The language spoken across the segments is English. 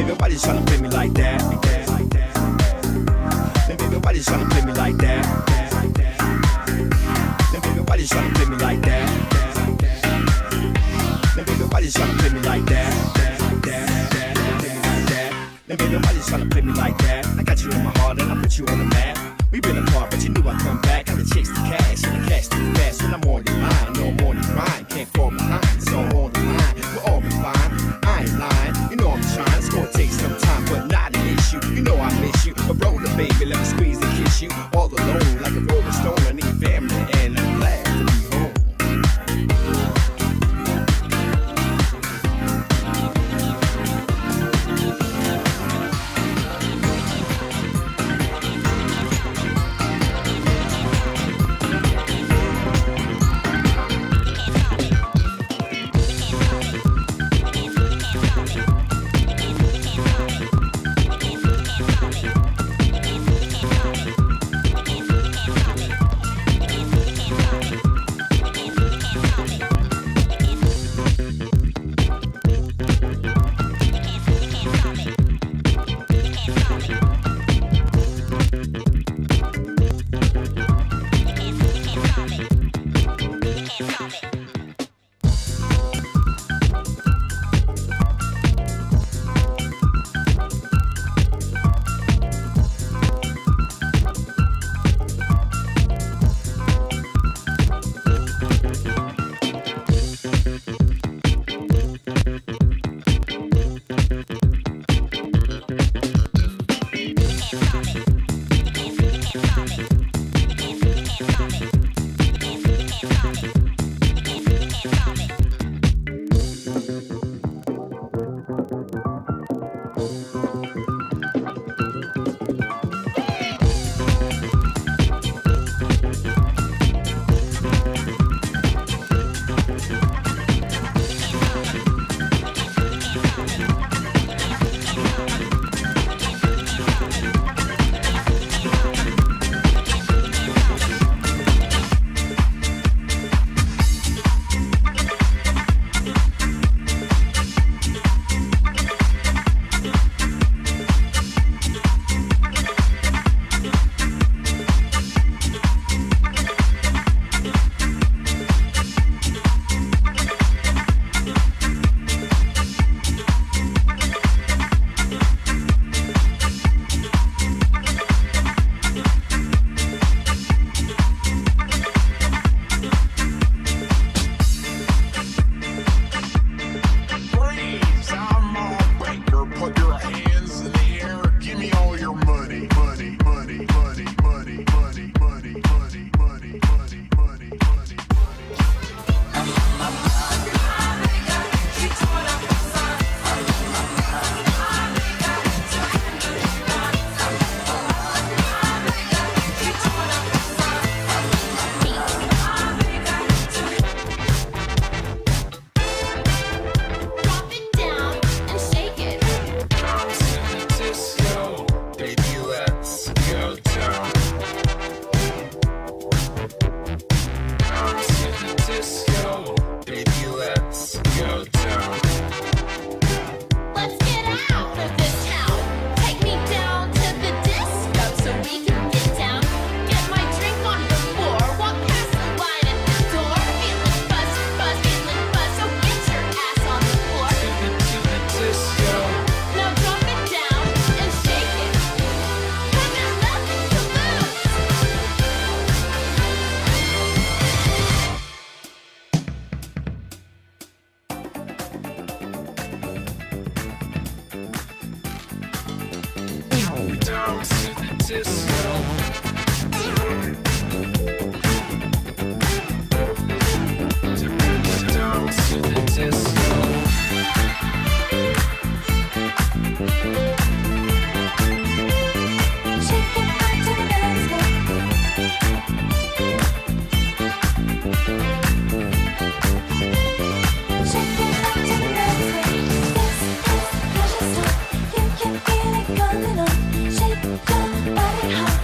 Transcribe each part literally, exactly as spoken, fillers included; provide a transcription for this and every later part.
baby, nobody's trying to play me like that. Then baby, nobody's trying to play me like that. Then baby, nobody's trying to play me like that. Then baby, nobody's trying to play me like that. Then baby, nobody's trying to play me like that. I got you in my heart and I put you on the map. We've been apart, but you knew I'd come back. Got the chase the cash, and the cash too fast. When I'm on your mind, no I'm on your mind. Can't fall behind, it's all on the line. We're all refined, I ain't lying. You know I'm trying, it's gonna take some time, but not an issue. You know I miss you, but roll it, baby, let me squeeze and kiss you. All alone, like a rolling stone, I need family, and I'm glad to be home. Shake your body hard.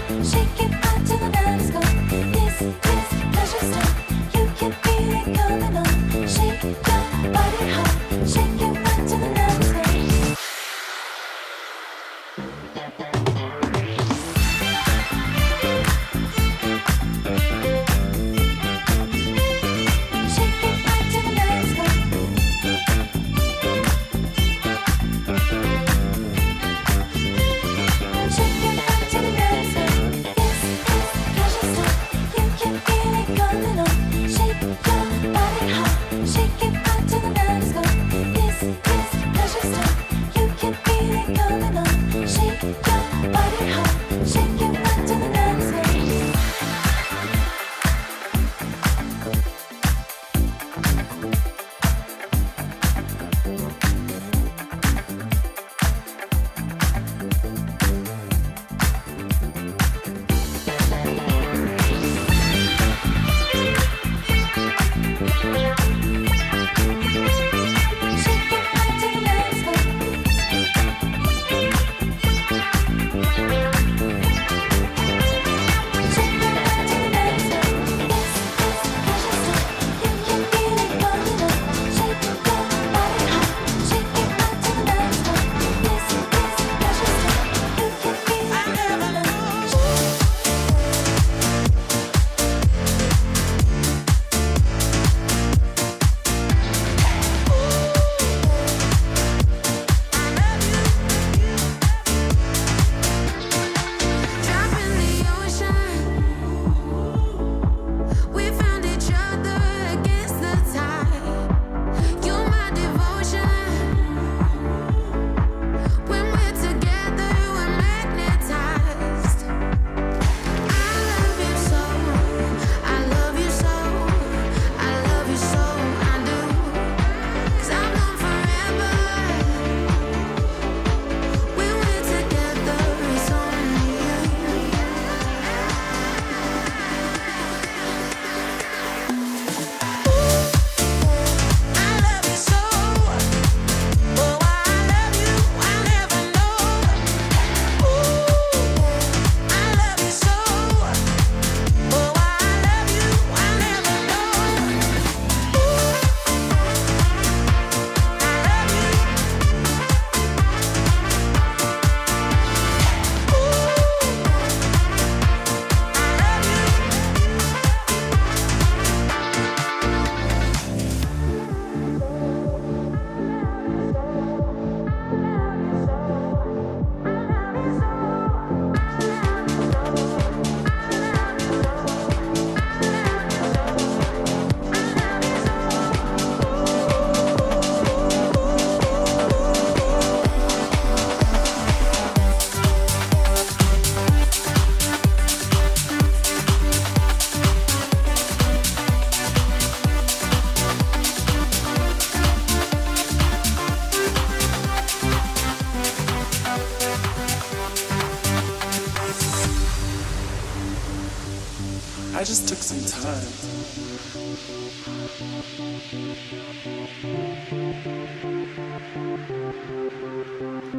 just took some time.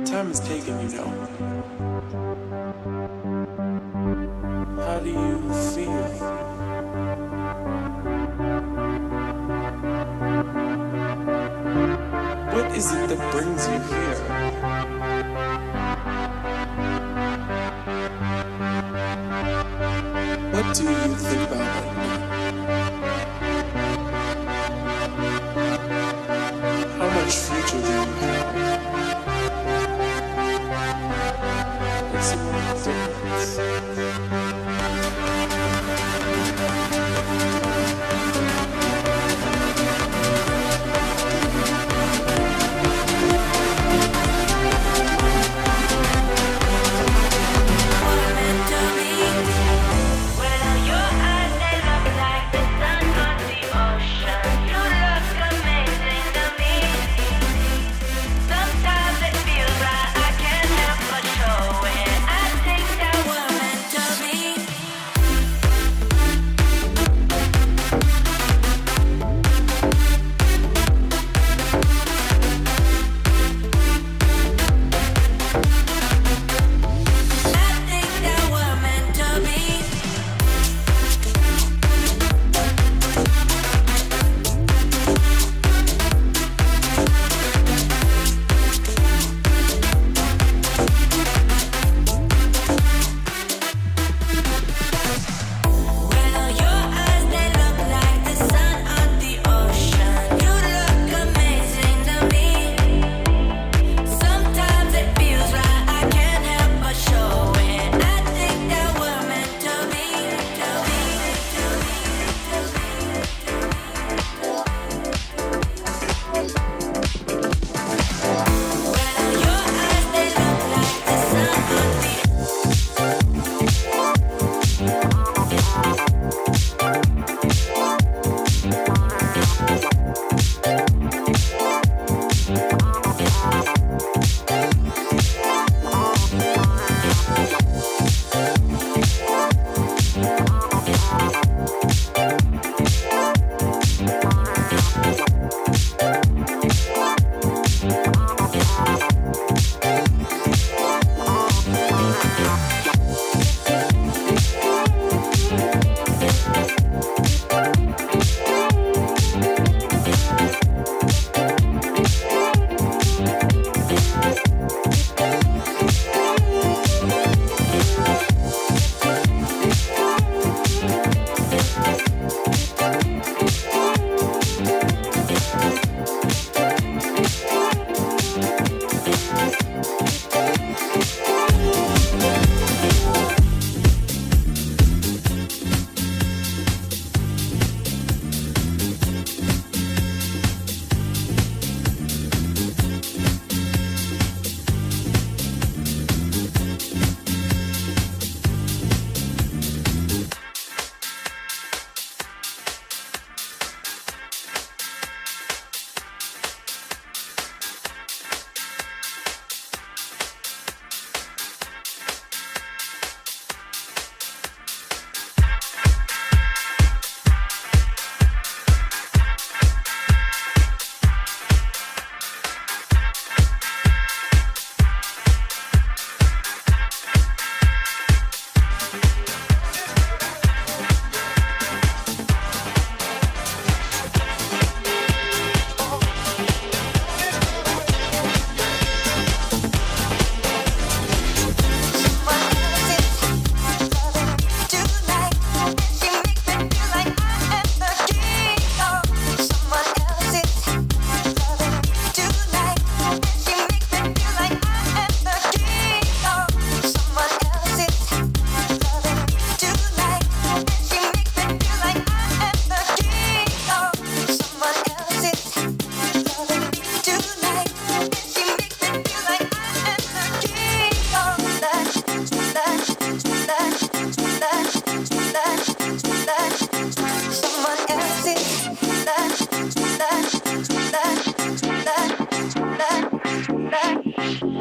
Time is taken, you know. How do you feel? What is it that brings you here? What do you think about it? How much future do you have?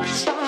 Stop.